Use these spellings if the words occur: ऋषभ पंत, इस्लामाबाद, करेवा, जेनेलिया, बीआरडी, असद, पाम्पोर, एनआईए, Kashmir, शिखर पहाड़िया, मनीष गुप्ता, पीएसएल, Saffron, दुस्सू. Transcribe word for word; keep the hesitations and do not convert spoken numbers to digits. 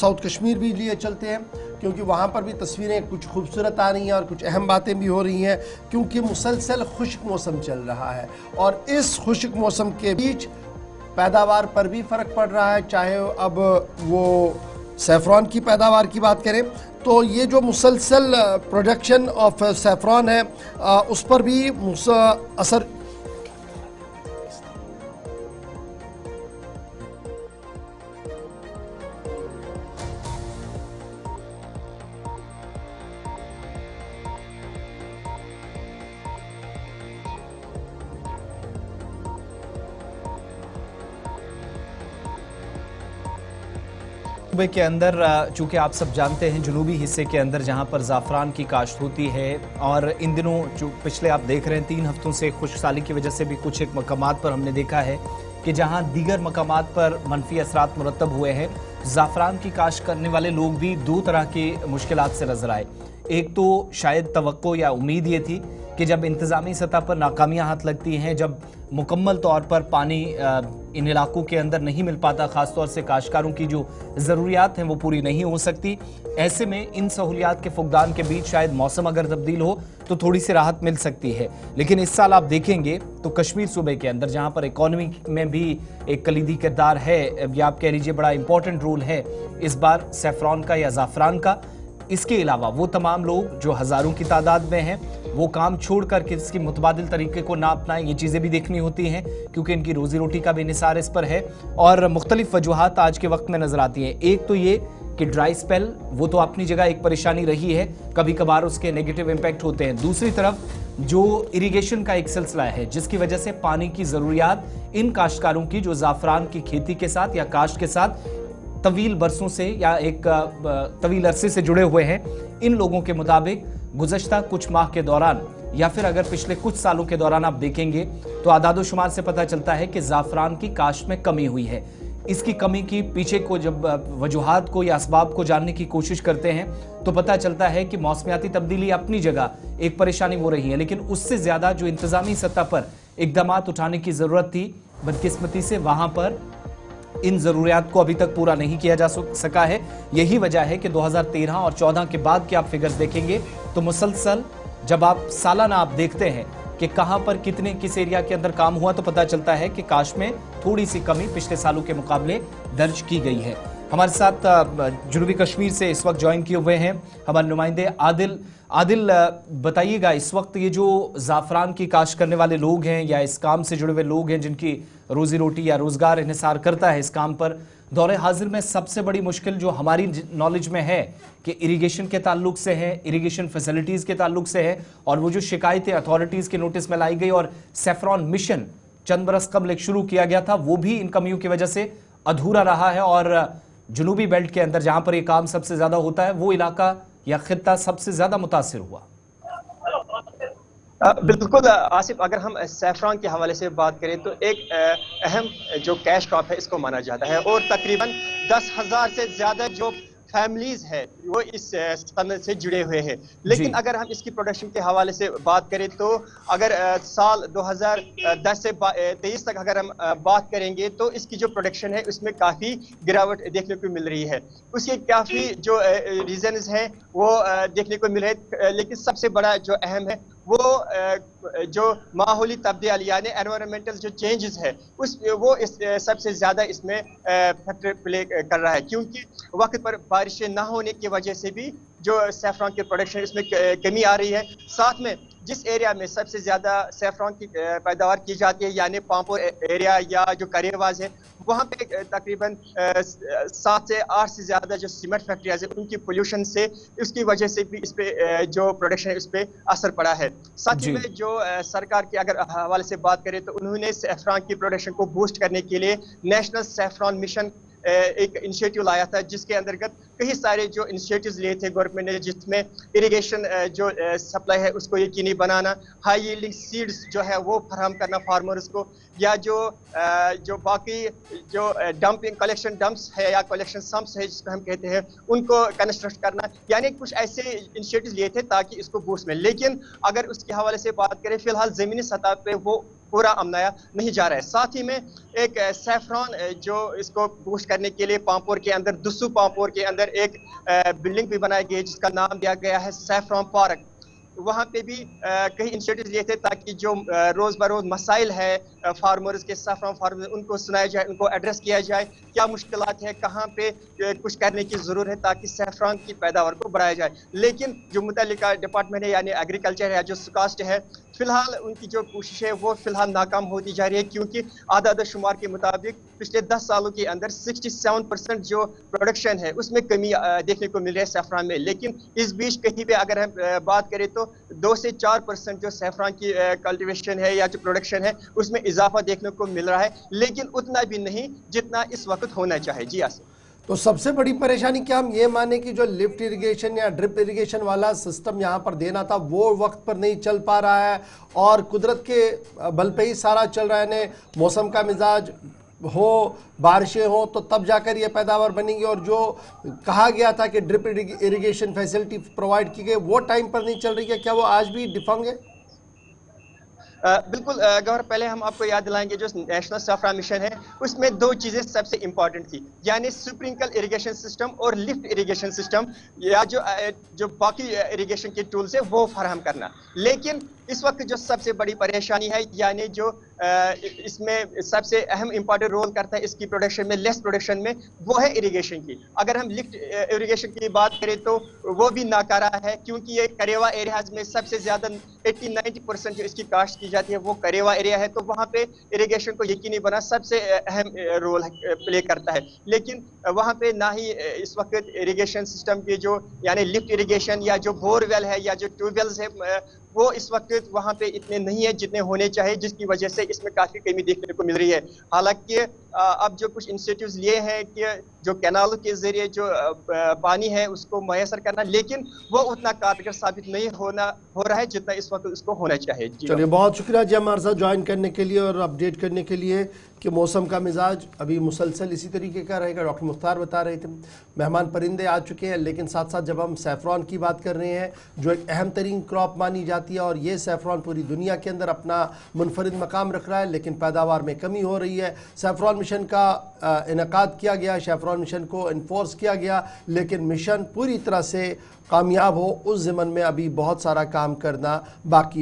South Kashmir भी लिए चलते हैं क्योंकि वहाँ पर भी तस्वीरें कुछ खूबसूरत आ रही हैं और कुछ अहम बातें भी हो रही हैं क्योंकि मुसलसल खुश्क मौसम चल रहा है और इस खुश्क मौसम के बीच पैदावार पर भी फ़र्क पड़ रहा है। चाहे अब वो सैफ़रॉन की पैदावार की बात करें तो ये जो मुसलसल प्रोडक्शन ऑफ सैफ़रॉन है उस पर भी असर सूबे के अंदर चूँकि आप सब जानते हैं जुनूबी हिस्से के अंदर जहाँ पर ज़ाफ़रान की काश्त होती है और इन दिनों जो पिछले आप देख रहे हैं तीन हफ्तों से खुशहाली की वजह से भी कुछ एक मकामात पर हमने देखा है कि जहाँ दीगर मकामात पर मनफी असरात मुरतब हुए हैं। ज़ाफ़रान की काश्त करने वाले लोग भी दो तरह की मुश्किलात से नजर आए। एक तो शायद तवक्को या उम्मीद ये थी कि जब इंतज़ामी सतह पर नाकामियाँ हाथ लगती हैं, जब मुकम्मल तौर पर पानी इन इलाकों के अंदर नहीं मिल पाता, ख़ास तौर से काश्तकारों की जो ज़रूरियात हैं वो पूरी नहीं हो सकती, ऐसे में इन सहूलियात के फुकदान के बीच शायद मौसम अगर तब्दील हो तो थोड़ी सी राहत मिल सकती है। लेकिन इस साल आप देखेंगे तो कश्मीर सूबे के अंदर जहाँ पर इकॉनमी में भी एक कलीदी किरदार है या आप कह लीजिए बड़ा इंपॉर्टेंट रोल है इस बार सैफ़रॉन का या ज़ाफ़रान का, इसके अलावा वो तमाम लोग जो हज़ारों की तादाद में हैं वो काम छोड़कर के इसकी मुतबादिल तरीके को ना अपनाएं, ये चीज़ें भी देखनी होती हैं क्योंकि इनकी रोज़ी रोटी का भी निसार इस पर है और मुख्तलिफ वजूहात आज के वक्त में नज़र आती हैं। एक तो ये कि ड्राई स्पेल वो तो अपनी जगह एक परेशानी रही है, कभी कभार उसके नेगेटिव इम्पैक्ट होते हैं। दूसरी तरफ जो इरीगेशन का एक सिलसिला है जिसकी वजह से पानी की ज़रूरियात इन काश्तकारों की जो ज़ाफ़रान की खेती के साथ या काश्त के साथ तवील बरसों से या एक तवील अरसे से जुड़े हुए हैं, इन लोगों के मुताबिक गुज़श्ता कुछ माह के दौरान या फिर अगर पिछले कुछ सालों के दौरान आप देखेंगे तो आदादोशुमार से पता चलता है कि ज़ाफ़रान की काश्त में कमी हुई है। इसकी कमी की पीछे को जब वजूहात को या असबाब को जानने की कोशिश करते हैं तो पता चलता है कि मौसमियाती तब्दीली अपनी जगह एक परेशानी हो रही है, लेकिन उससे ज़्यादा जो इंतज़ामी सतह पर इक़दाम उठाने की ज़रूरत थी बदकिस्मती से वहाँ पर इन ज़रूरियात को अभी तक पूरा नहीं किया जा सका है। यही वजह है कि दो हज़ार तेरह और चौदह के बाद के आप फिगर्स देखेंगे तो मुसलसल जब आप सालाना आप देखते हैं कि कहाँ पर कितने किस एरिया के अंदर काम हुआ तो पता चलता है कि काश्त में थोड़ी सी कमी पिछले सालों के मुकाबले दर्ज की गई है। हमारे साथ जुनूबी कश्मीर से इस वक्त ज्वाइन किए हुए हैं हमारे नुमाइंदे आदिल। आदिल, बताइएगा इस वक्त ये जो ज़ाफ़रान की काश्त करने वाले लोग हैं या इस काम से जुड़े हुए लोग हैं जिनकी रोज़ी रोटी या रोज़गार इन्हिसार करता है इस काम पर, दौरे हाजिर में सबसे बड़ी मुश्किल जो हमारी नॉलेज में है कि इरीगेशन के ताल्लुक से है, इरीगेशन फैसिलिटीज़ के ताल्लुक से है और वो जो शिकायतें अथॉरिटीज़ के नोटिस में लाई गई और सैफ़रॉन मिशन चंद बरस कबल एक शुरू किया गया था वो भी इन कमियों की वजह से अधूरा रहा है और जुनूबी बेल्ट के अंदर जहाँ पर ये काम सबसे ज़्यादा होता है वो इलाका या खित्ता सबसे ज़्यादा मुतासिर हुआ। बिल्कुल आसिफ, अगर हम सैफ़रॉन के हवाले से बात करें तो एक अहम जो कैश क्रॉप है इसको माना जाता है और तकरीबन दस हज़ार से ज़्यादा जो फैमिलीज़ है वो इस सनद से जुड़े हुए हैं। लेकिन अगर हम इसकी प्रोडक्शन के हवाले से बात करें तो अगर साल दो हज़ार दस से तेईस तक अगर हम बात करेंगे तो इसकी जो प्रोडक्शन है उसमें काफ़ी गिरावट देखने को मिल रही है। उसके काफ़ी जो रीज़न्स हैं वो देखने को मिल रहे हैं, लेकिन सबसे बड़ा जो अहम है वो जो माहौली तब्दीली यानी एनवायरमेंटल जो चेंजेस है उस वो इस सबसे ज़्यादा इसमें फैक्टर प्ले कर रहा है क्योंकि वक्त पर बारिशें ना होने की वजह से भी जो सैफ़रॉन के प्रोडक्शन इसमें कमी आ रही है। साथ में जिस एरिया में सबसे ज़्यादा सैफ़रॉन की पैदावार की जाती है यानी पाम्पोर एरिया या जो करेवाज है वहाँ पे तकरीबन सात से आठ से ज़्यादा जो सीमेंट फैक्ट्रीज हैं उनकी पोल्यूशन से उसकी वजह से भी इस पर जो प्रोडक्शन है उस पर असर पड़ा है। साथ ही में जो सरकार के अगर हवाले से बात करें तो उन्होंने सैफ़रॉन की प्रोडक्शन को बूस्ट करने के लिए नेशनल सैफ़रॉन मिशन एक इनिशिएटिव लाया था जिसके अंतर्गत कई सारे जो इनिशिएटिव्स लिए थे गवर्नमेंट ने जिसमें इरिगेशन जो सप्लाई है उसको यकीनी बनाना, हाई यील्डिंग सीड्स जो है वो फराहम करना फार्मर्स को, या जो जो बाकी जो डंपिंग कलेक्शन डंप्स है या कलेक्शन सम्प्स है जिसको हम कहते हैं उनको कंस्ट्रक्ट करना, यानी कुछ ऐसे इनिशिएटिव्स लिए थे ताकि इसको बूस्ट मिले। लेकिन अगर उसके हवाले से बात करें फिलहाल ज़मीनी सतह पर वो पूरा अमनाया नहीं जा रहा है। साथ ही में एक सैफ्रॉन जो इसको बूस्ट करने के लिए पामपोर के अंदर दुस्सू पामपोर के अंदर एक बिल्डिंग भी बनाई गई है जिसका नाम दिया गया है सैफ्रॉन पार्क। वहाँ पे भी कई इनिशिएटिव लिए थे ताकि जो रोज़ बरोज़ मसाइल है फार्मर्स के सैफ्रॉन फार्मर्स उनको सुनाया जाए, उनको एड्रेस किया जाए, क्या मुश्किलात है, कहाँ पे कुछ करने की ज़रूरत है ताकि सैफ्रॉन की पैदावार को बढ़ाया जाए। लेकिन जो मुतल्लिका डिपार्टमेंट है यानी एग्रीकल्चर है जो सुकास्ट है फिलहाल उनकी जो कोशिश है वो फिलहाल नाकाम होती जा रही है क्योंकि आदाद शुमार के मुताबिक पिछले दस सालों के अंदर सिक्सटी सेवन परसेंट जो प्रोडक्शन है उसमें कमी देखने को मिल रही है सैफ्रॉन में। लेकिन इस बीच कहीं पर अगर हम बात करें तो दो से चार परसेंट जो सैफ्रॉन की कल्टीवेशन है या जो प्रोडक्शन है उसमें इजाफा देखने को मिल रहा है लेकिन उतना भी नहीं जितना इस वक्त होना चाहिए। जी आसिफ, तो सबसे बड़ी परेशानी क्या हम ये माने कि जो लिफ्ट इरिगेशन या ड्रिप इरिगेशन वाला सिस्टम यहाँ पर देना था वो वक्त पर नहीं चल पा रहा है और कुदरत के बल पे ही सारा चल रहा है। मौसम का मिजाज हो, बारिशें हो तो तब जाकर ये पैदावार बनेगी और जो कहा गया था कि ड्रिप इरिगेशन फैसिलिटी प्रोवाइड की गई वो टाइम पर नहीं चल रही है, क्या वो आज भी डिफंग है? आ, बिल्कुल गौर, पहले हम आपको याद दिलाएंगे जो नेशनल सैफ्रॉन मिशन है उसमें दो चीज़ें सबसे इम्पॉर्टेंट थी यानी स्प्रिंकल इरिगेशन सिस्टम और लिफ्ट इरिगेशन सिस्टम या जो जो बाकी इरिगेशन के टूल्स है वो फराहम करना। लेकिन इस वक्त जो सबसे बड़ी परेशानी है यानी जो इसमें सबसे अहम इम्पॉर्टेंट रोल करता है इसकी प्रोडक्शन में, लेस प्रोडक्शन में, वो है इरिगेशन की। अगर हम लिफ्ट इरिगेशन की बात करें तो वो भी नाकारा है क्योंकि ये करेवा एरियाज में सबसे ज़्यादा अस्सी नब्बे परसेंट जो इसकी काश्त की जाती है वो करेवा एरिया है तो वहाँ पे इरिगेशन को यकीनी बना सबसे अहम रोल प्ले करता है। लेकिन वहाँ पे ना ही इस वक्त इरिगेशन सिस्टम के जो यानी लिफ्ट इरिगेशन या जो बोरवेल है या जो ट्यूबवेल्स है वो इस वक्त वहाँ पे इतने नहीं है जितने होने चाहिए जिसकी वजह से इसमें काफ़ी कमी देखने को मिल रही है। हालांकि अब जो कुछ इनिशिएटिव्स लिए हैं कि जो कैनालों के जरिए जो पानी है उसको मैसर करना लेकिन वो उतना कारगर साबित नहीं होना हो रहा है जितना इस वक्त उसको होना चाहिए। चलिए, बहुत शुक्रिया जी हमारे साथ ज्वाइन करने के लिए और अपडेट करने के लिए कि मौसम का मिजाज अभी मुसलसल इसी तरीके का रहेगा। डॉक्टर मुख्तार बता रहे थे मेहमान परिंदे आ चुके हैं लेकिन साथ साथ जब हम सैफ्रॉन की बात कर रहे हैं जो एक अहम तरीन क्रॉप मानी जाती है और ये सैफ्रॉन पूरी दुनिया के अंदर अपना मुनफरिद मकाम रख रहा है लेकिन पैदावार में कमी हो रही है। सैफ्रॉन मिशन का इनकाद किया गया, सैफ्रॉन मिशन को इन्फोर्स किया गया लेकिन मिशन पूरी तरह से कामयाब हो उस ज़िमन में अभी बहुत सारा काम करना बाकी।